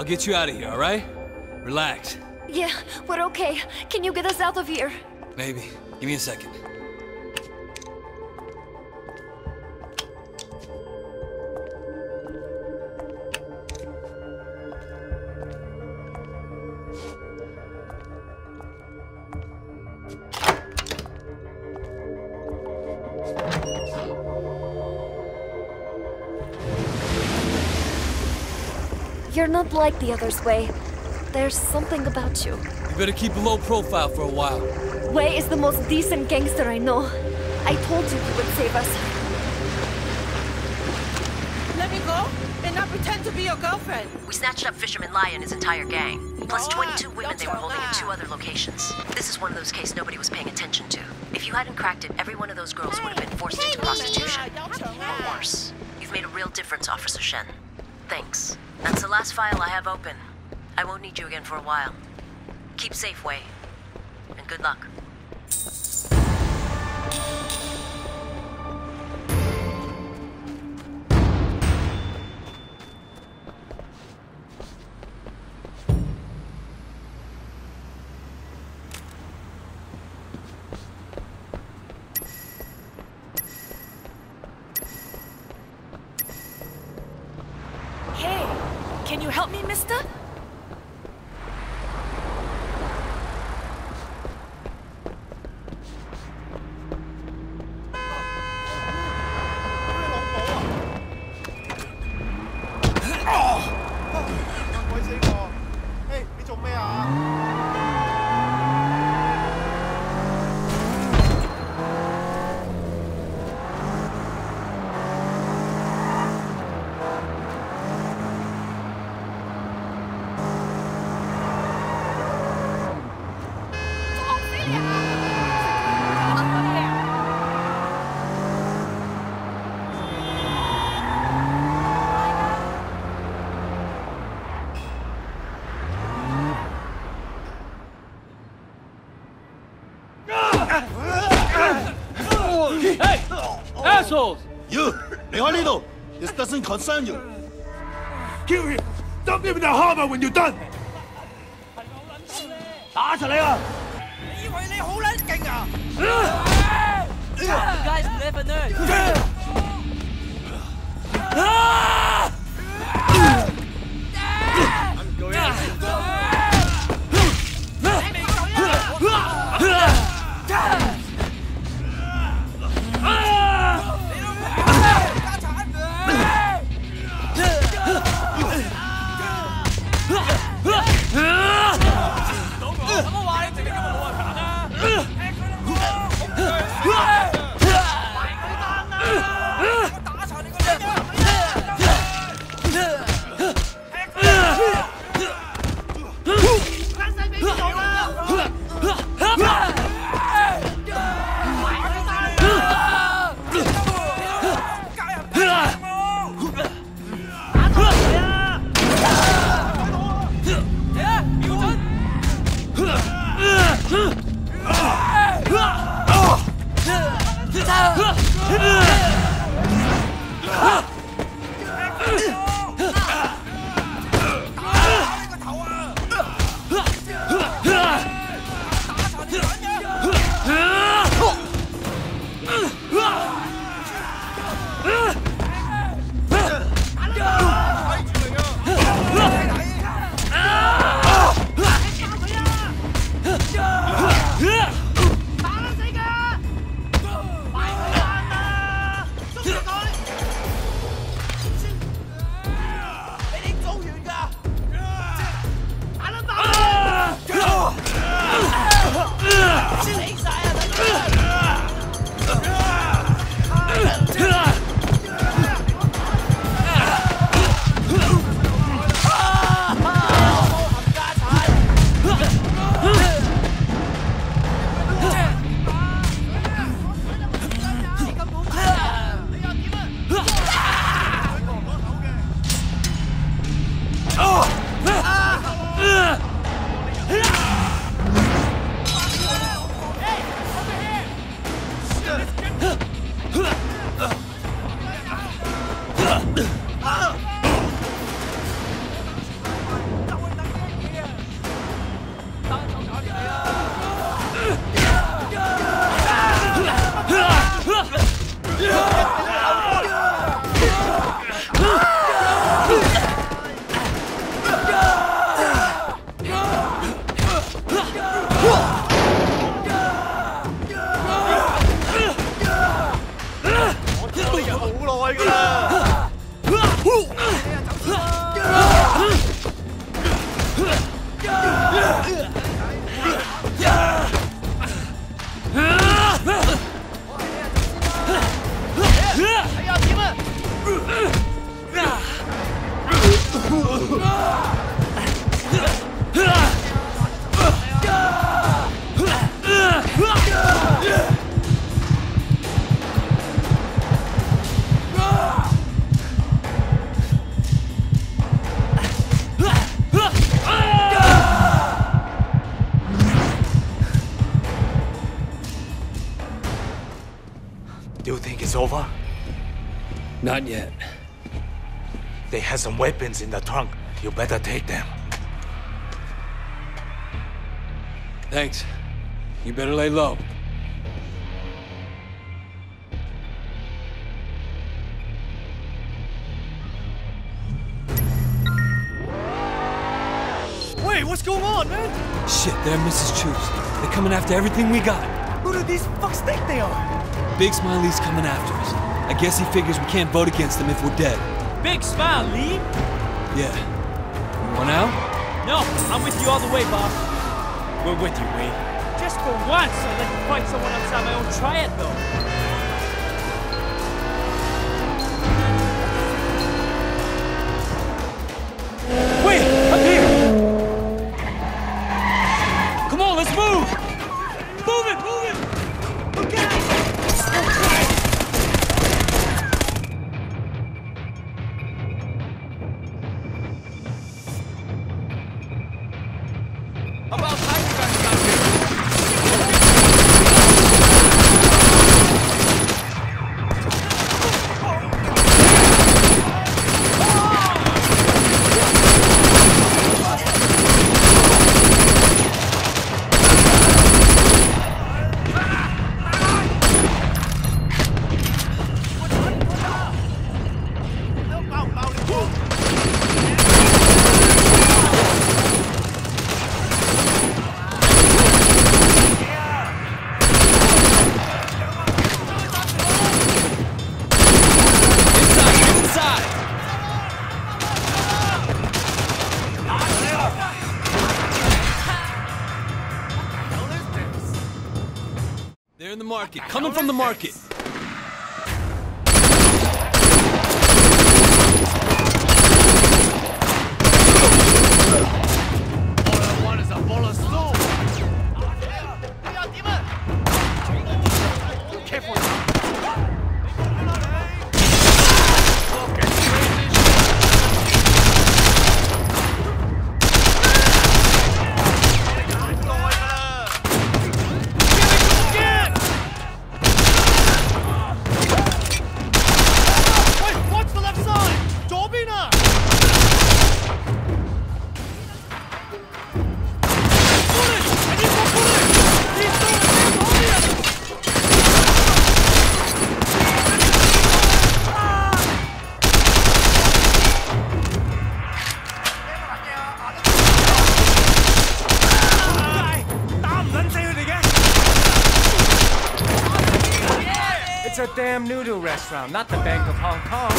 I'll get you out of here, all right? Relax. Yeah, we're okay. Can you get us out of here? Maybe. Give me a second. You're not like the others, Wei. There's something about you. You better keep a low profile for a while. Wei is the most decent gangster I know. I told you he would save us. Let me go and not pretend to be your girlfriend. We snatched up Fisherman Lai and his entire gang. Plus 22 women they were holding in 2 other locations. This is one of those cases nobody was paying attention to. If you hadn't cracked it, every one of those girls would have been forced into prostitution. Or worse. You've made a real difference, Officer Shen. Thanks. That's the last file I have open. I won't need you again for a while. Keep safe, Wei. And good luck. Can you help me, mister? Hey! Assholes! You! Leave her alone! This doesn't concern you! Kill him! Dump him in the harbor when you're done! You guys never know! You think it's over? Not yet. They have some weapons in the trunk. You better take them. Thanks. You better lay low. Wait, what's going on, man? Shit, they're Mrs. Chu's. They're coming after everything we got. Who do these fucks think they are? Big Smile Lee's coming after us. I guess he figures we can't vote against them if we're dead. Big Smile Lee? Yeah. You want out? No, I'm with you all the way, Bob. We're with you, Wei. Just for once, I'll let you fight someone outside my own triad, though. Market, coming from the market. Damn noodle restaurant, not the Bank of Hong Kong.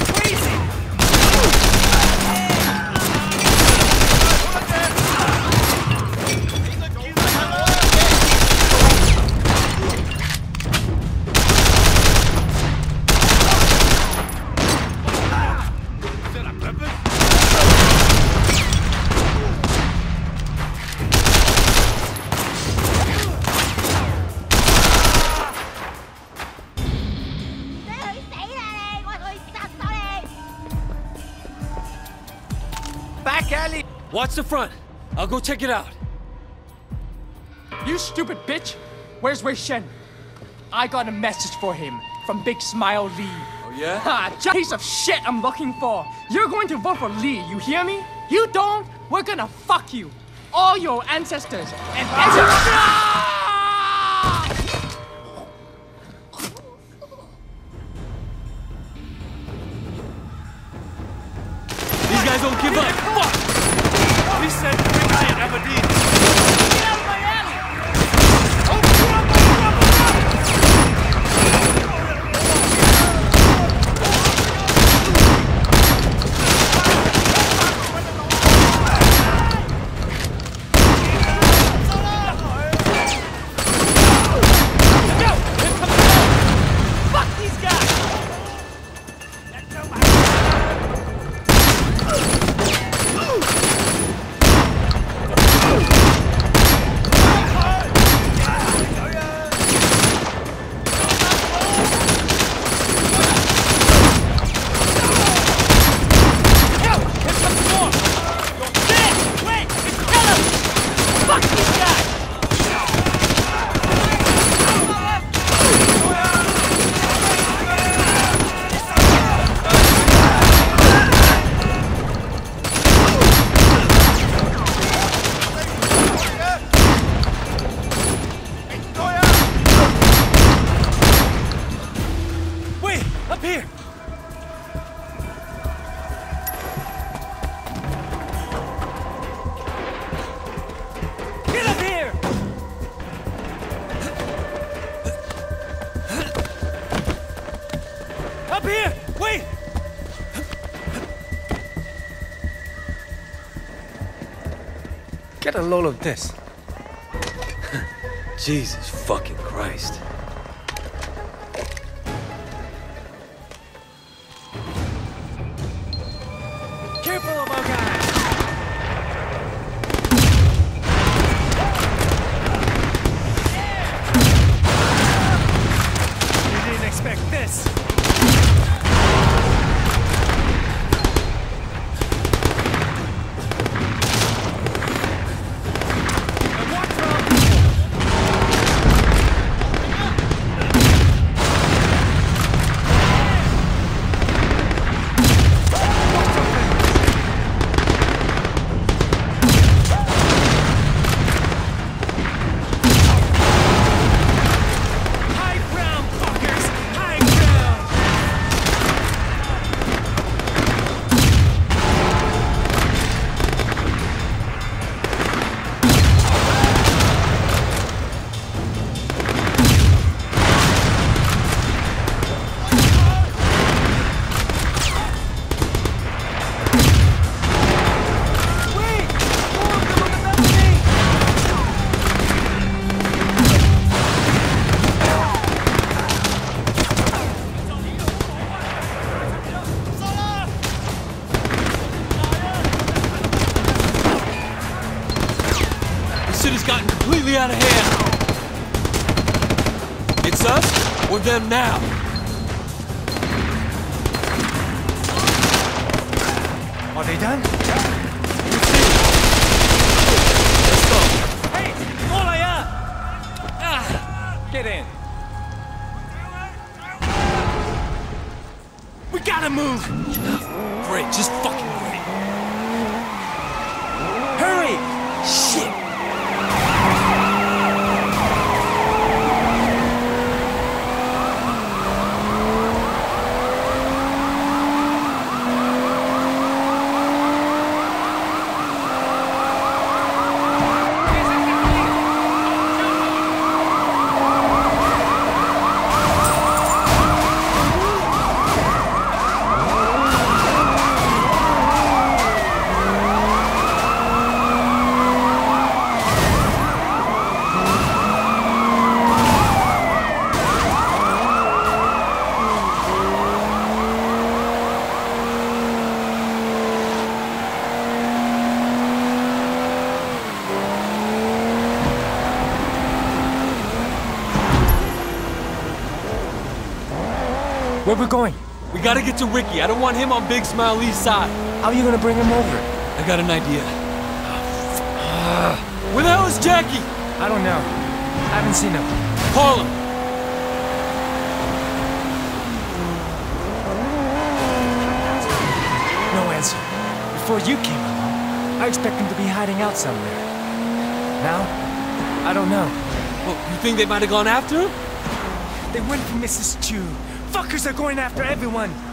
These are crazy! Watch the front. I'll go check it out. You stupid bitch! Where's Wei Shen? I got a message for him from Big Smile Lee. Oh yeah? Ha! Piece of shit I'm looking for! You're going to vote for Lee, you hear me? You don't, we're gonna fuck you! All your ancestors and These guys don't give up! Fuck! He said, bring me an Aberdeen. Get out of my alley! Oh, come on! here! Wait! Get a load of this. Jesus fucking Christ. Them now. Are they done? Let's go. Hey, get in. We gotta move. Great, just fucking great. Hurry! Shit. Where we going? We gotta get to Ricky. I don't want him on Big Smile Lee's side. How are you gonna bring him over? I got an idea. Where the hell is Jackie? I don't know. I haven't seen him. Call him. No answer. Before you came along, I expect him to be hiding out somewhere. Now? I don't know. Well, you think they might have gone after him? They went for Mrs. Chu. Fuckers are going after everyone!